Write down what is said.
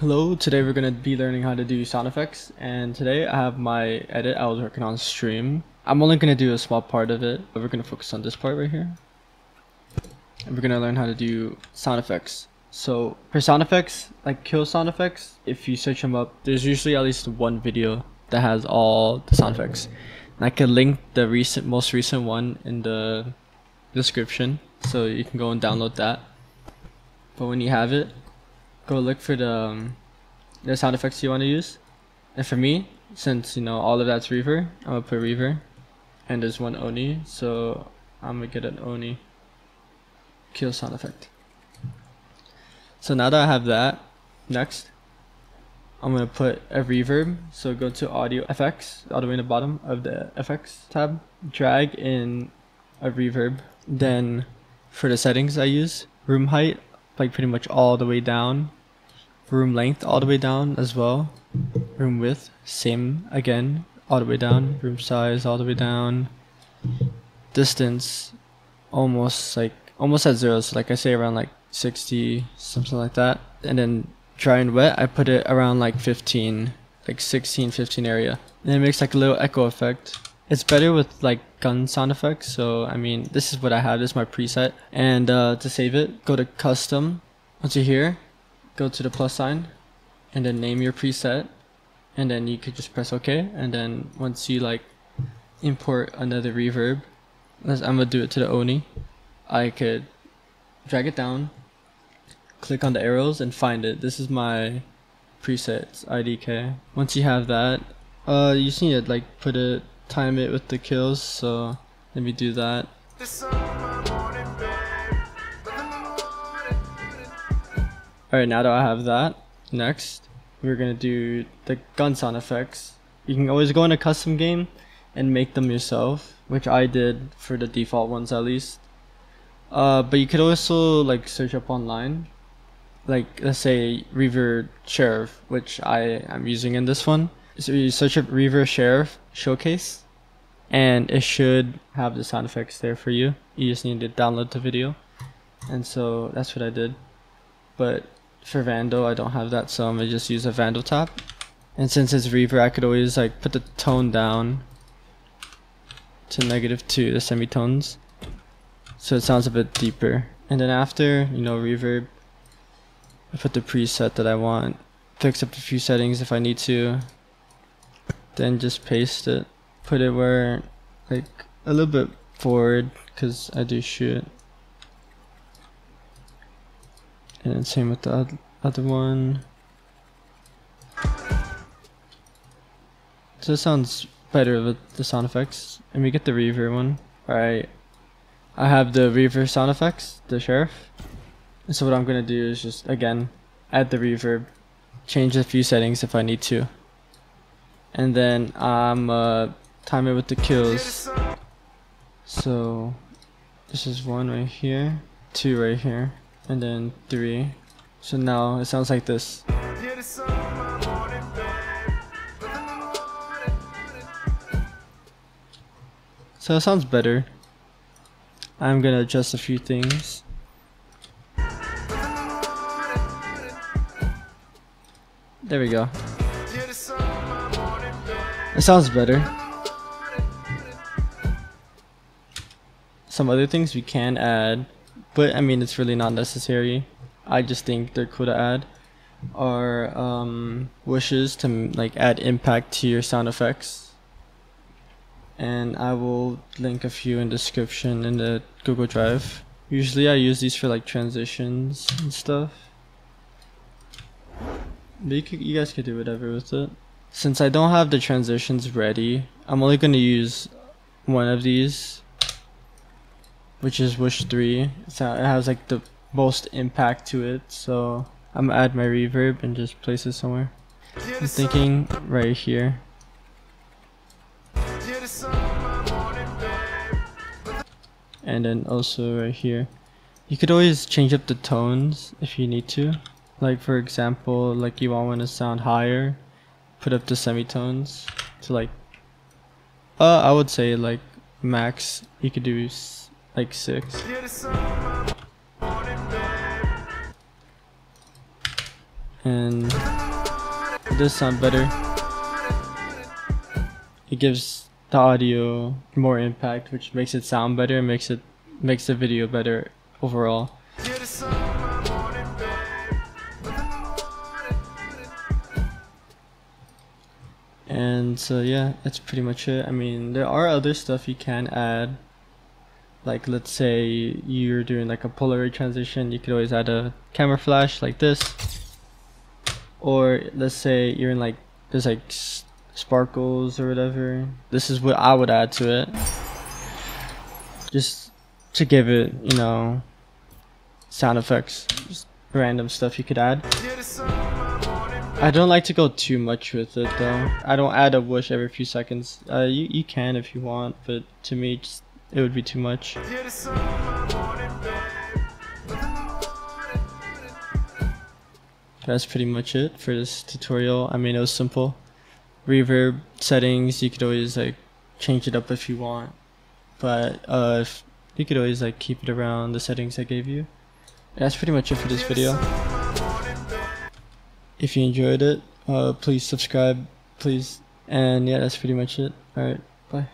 Hello, today we're going to be learning how to do sound effects, and today I have my edit I was working on stream. I'm only going to do a small part of it, but we're going to focus on this part right here. And we're going to learn how to do sound effects. So for sound effects, like kill sound effects, if you search them up, there's usually at least one video that has all the sound effects. And I can link the most recent one in the description, so you can go and download that. But when you have it, go look for the sound effects you want to use. And for me, since you know all of that's Reaver, I'm gonna put Reaver, and there's one Oni, so I'm gonna get an Oni kill sound effect. So now that I have that, next I'm gonna put a reverb. So go to audio effects, all the way in the bottom of the effects tab, drag in a reverb. Then for the settings I use room height, like pretty much all the way down. Room length all the way down as well. Room width, same again, all the way down. Room size all the way down. Distance almost at zero, so like I say around like 60, something like that. And then dry and wet, I put it around like 15, like 16, 15 area. And it makes like a little echo effect. It's better with like gun sound effects, so I mean this is what I have, this is my preset. And to save it, go to custom. Once you're here, go to the plus sign and then name your preset, and then you could just press OK. And then once you like import another reverb, I'm gonna do it to the Oni, I could drag it down, click on the arrows and find it. This is my presets IDK. Once you have that, you just need to like put it, time it with the kills, so let me do that. Alright, now that I have that, next we're gonna do the gun sound effects. You can always go in a custom game and make them yourself, which I did for the default ones at least. But you could also like search up online, like let's say Reaver Sheriff, which I am using in this one. So you search up Reaver Sheriff Showcase, and it should have the sound effects there for you. You just need to download the video, and so that's what I did. But for Vandal, I don't have that, so I'm gonna just use a Vandal tab. And since it's Reaver, I could always like put the tone down to -2, the semitones, so it sounds a bit deeper. And then after, you know, reverb, I put the preset that I want, fix up a few settings if I need to, then just paste it, put it where, like a little bit forward, because I do shoot. And then same with the other one. So it sounds better with the sound effects. And we get the Reaver one. Alright, I have the Reaver sound effects, the Sheriff. And so what I'm going to do is just, again, add the reverb, change a few settings if I need to. And then I'm time it with the kills. So this is 1 right here, 2 right here, and then 3. So now it sounds like this. So it sounds better. I'm gonna adjust a few things. There we go. It sounds better. Some other things we can add, but I mean it's really not necessary. I just think they're cool to add. Are wishes to like add impact to your sound effects, and I will link a few in description in the Google Drive. Usually I use these for like transitions and stuff, but you guys could do whatever with it. Since I don't have the transitions ready, I'm only going to use one of these, which is Wish 3. So it has like the most impact to it, so I'm going to add my reverb and just place it somewhere. I'm thinking right here. And then also right here. You could always change up the tones if you need to. Like for example, like you want one to sound higher, put up the semitones to like, I would say like max, you could do like 6. and it does sound better. It gives the audio more impact, which makes it sound better, makes the video better overall. And so yeah, that's pretty much it. I mean, there are other stuff you can add, like let's say you're doing like a Polaroid transition, you could always add a camera flash like this. Or let's say you're in like, there's like sparkles or whatever, this is what I would add to it, just to give it, you know, sound effects, just random stuff you could add. I don't like to go too much with it though. I don't add a whoosh every few seconds. You can if you want, but to me just, it would be too much. That's pretty much it for this tutorial. I mean, it was simple. Reverb settings, you could always like change it up if you want, but you could always like keep it around the settings I gave you. And that's pretty much it for this video. If you enjoyed it, please subscribe, please, and yeah, that's pretty much it. Alright, bye.